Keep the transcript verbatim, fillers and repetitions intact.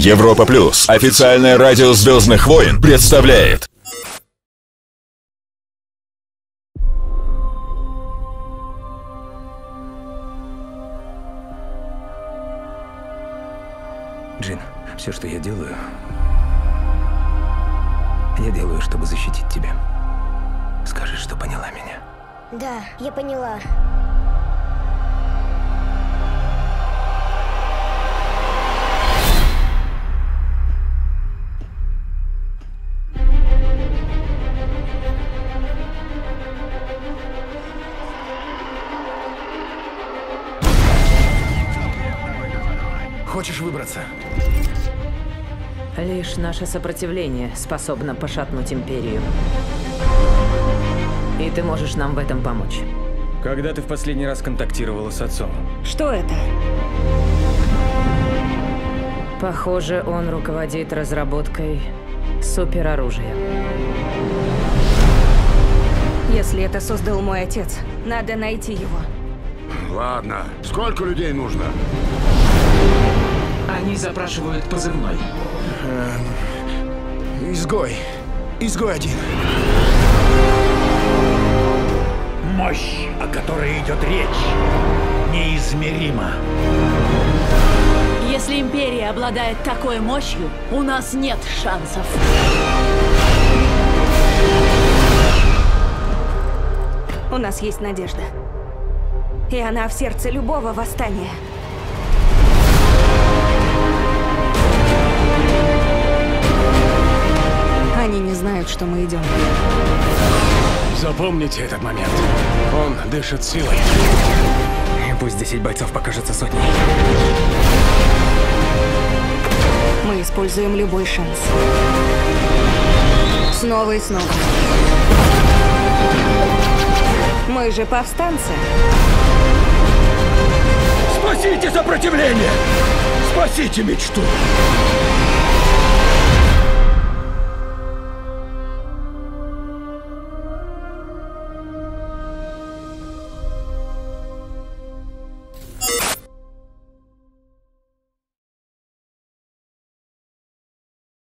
Европа Плюс, официальное радио Звездных войн, представляет. Джин, все, что я делаю, я делаю, чтобы защитить тебя. Скажи, что поняла меня. Да, я поняла. Хочешь выбраться? Лишь наше сопротивление способно пошатнуть империю. И ты можешь нам в этом помочь. Когда ты в последний раз контактировала с отцом? Что это? Похоже, он руководит разработкой супероружия. Если это создал мой отец, надо найти его. Ладно, сколько людей нужно? Они запрашивают позывной. Эм, изгой. Изгой-один. Мощь, о которой идет речь, неизмерима. Если империя обладает такой мощью, у нас нет шансов. У нас есть надежда. И она в сердце любого восстания. Они не знают, что мы идем. Запомните этот момент. Он дышит силой. И пусть десять бойцов покажется сотней. Мы используем любой шанс. Снова и снова. Мы же повстанцы. Спасите сопротивление! Спасите мечту!